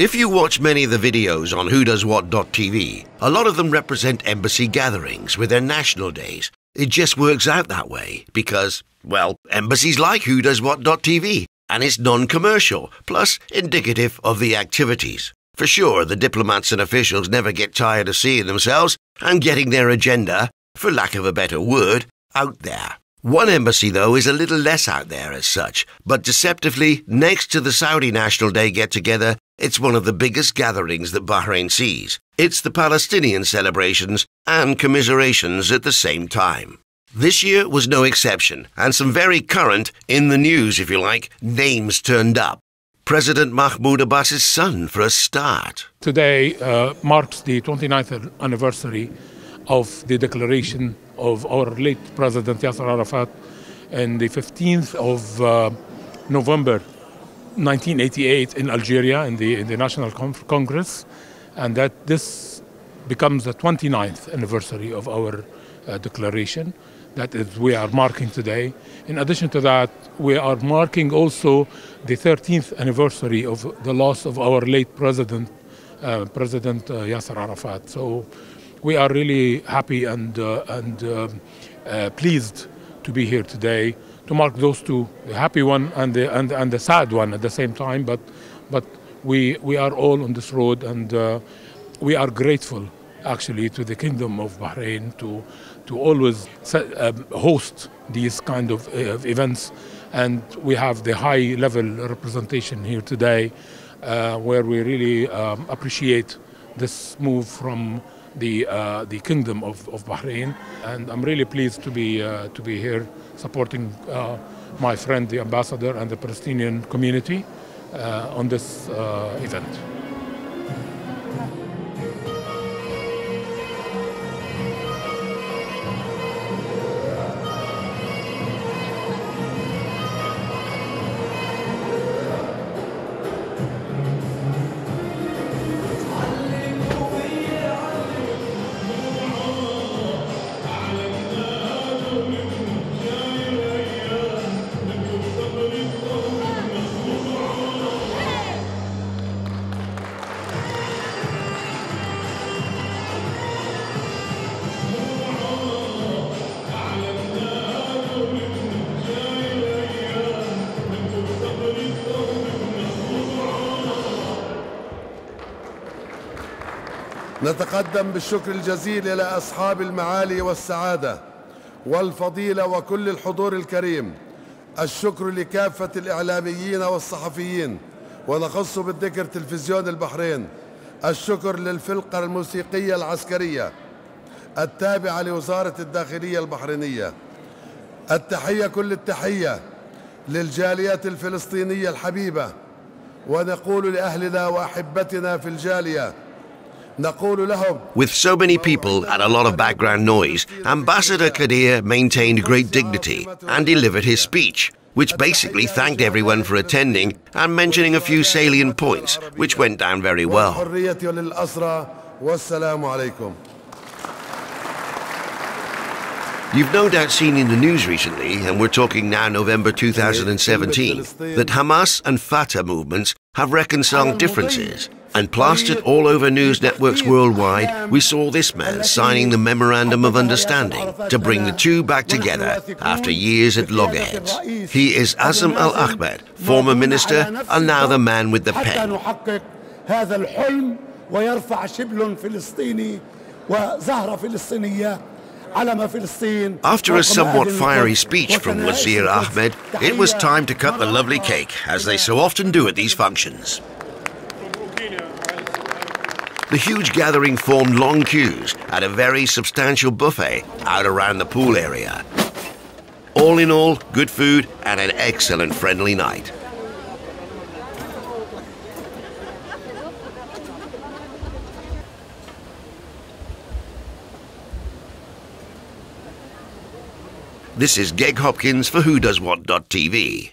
If you watch many of the videos on whodoeswhat.tv, a lot of them represent embassy gatherings with their national days. It just works out that way because, well, embassies like whodoeswhat.tv, and it's non-commercial, plus indicative of the activities. For sure, the diplomats and officials never get tired of seeing themselves and getting their agenda, for lack of a better word, out there. One embassy, though, is a little less out there as such, but deceptively, next to the Saudi National Day get-together, it's one of the biggest gatherings that Bahrain sees. It's the Palestinian celebrations and commiserations at the same time. This year was no exception, and some very current, in the news if you like, names turned up. President Mahmoud Abbas's son, for a start. Today marks the 29th anniversary of the declaration of our late President Yasser Arafat on the 15th of November 1988 in Algeria in the National Congress, and that this becomes the 29th anniversary of our declaration. That is, we are marking today. In addition to that, we are marking also the 13th anniversary of the loss of our late President, Yasser Arafat. So we are really happy and pleased to be here today to mark those two, the happy one and the sad one at the same time. But we are all on this road, and we are grateful actually to the Kingdom of Bahrain to always host these kind of events, and we have the high level representation here today, where we really appreciate this move from the Kingdom of Bahrain, and I'm really pleased to be here supporting my friend the ambassador and the Palestinian community on this event. نتقدم بالشكر الجزيل إلى أصحاب المعالي والسعادة والفضيلة وكل الحضور الكريم. الشكر لكافة الإعلاميين والصحفيين ونخص بالذكر تلفزيون البحرين. الشكر للفرقة الموسيقية العسكرية التابعة لوزارة الداخلية البحرينية. التحية كل التحية للجالية الفلسطينية الحبيبة، ونقول لأهلنا وأحبتنا في الجالية. With so many people and a lot of background noise, Ambassador Qadir maintained great dignity and delivered his speech, which basically thanked everyone for attending and mentioning a few salient points, which went down very well. You've no doubt seen in the news recently, and we're talking now November 2017, that Hamas and Fatah movements have reconciled differences. And plastered all over news networks worldwide, we saw this man signing the Memorandum of Understanding to bring the two back together after years at loggerheads. He is Azzam Al Ahmed, former minister and now the man with the pen. After a somewhat fiery speech from Yasser Ahmed, it was time to cut the lovely cake, as they so often do at these functions. The huge gathering formed long queues at a very substantial buffet out around the pool area. All in all, good food and an excellent friendly night. This is Geg Hopkins for whodoeswhat.tv.